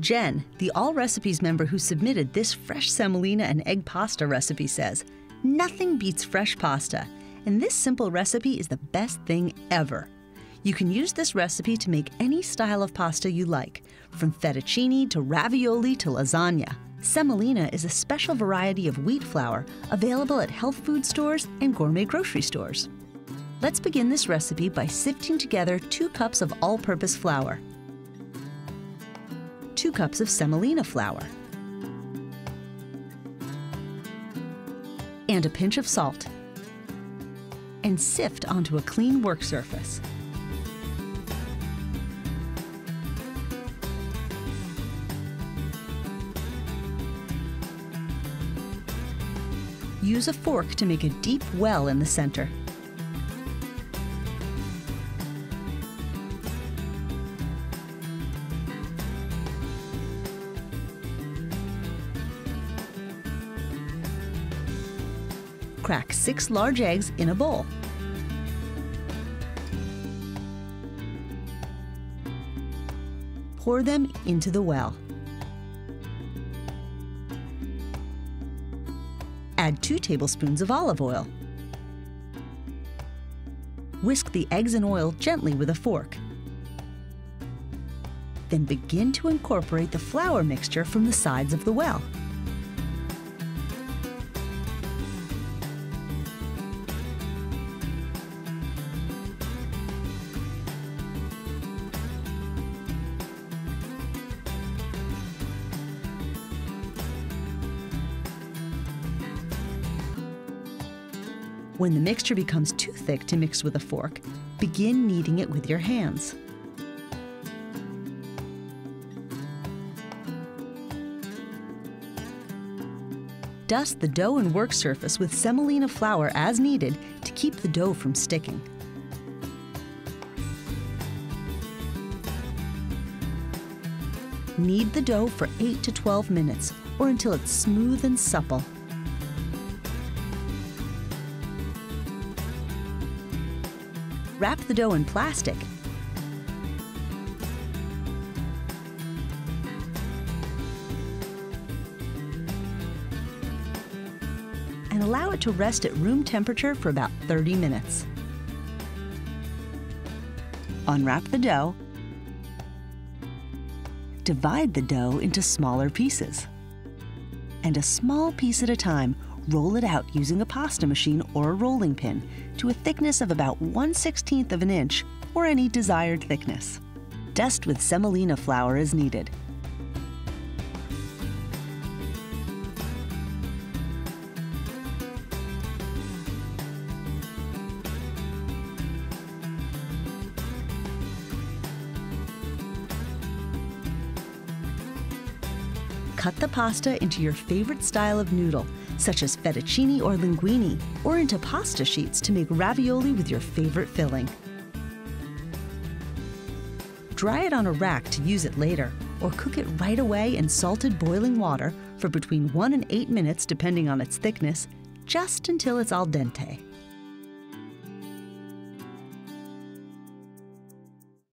Jen, the Allrecipes member who submitted this fresh semolina and egg pasta recipe, says, "Nothing beats fresh pasta, and this simple recipe is the best thing ever." You can use this recipe to make any style of pasta you like, from fettuccine to ravioli to lasagna. Semolina is a special variety of wheat flour available at health food stores and gourmet grocery stores. Let's begin this recipe by sifting together 2 cups of all-purpose flour, 2 cups of semolina flour, and a pinch of salt, and sift onto a clean work surface. Use a fork to make a deep well in the center. Crack 6 large eggs in a bowl. Pour them into the well. Add 2 tablespoons of olive oil. Whisk the eggs and oil gently with a fork. Then begin to incorporate the flour mixture from the sides of the well. When the mixture becomes too thick to mix with a fork, begin kneading it with your hands. Dust the dough and work surface with semolina flour as needed to keep the dough from sticking. Knead the dough for 8 to 12 minutes, or until it's smooth and supple. Wrap the dough in plastic and allow it to rest at room temperature for about 30 minutes. Unwrap the dough. Divide the dough into smaller pieces. And a small piece at a time, roll it out using a pasta machine or a rolling pin to a thickness of about 1/16 of an inch, or any desired thickness. Dust with semolina flour as needed. Cut the pasta into your favorite style of noodle, such as fettuccine or linguine, or into pasta sheets to make ravioli with your favorite filling. Dry it on a rack to use it later, or cook it right away in salted boiling water for between 1 and 8 minutes, depending on its thickness, just until it's al dente.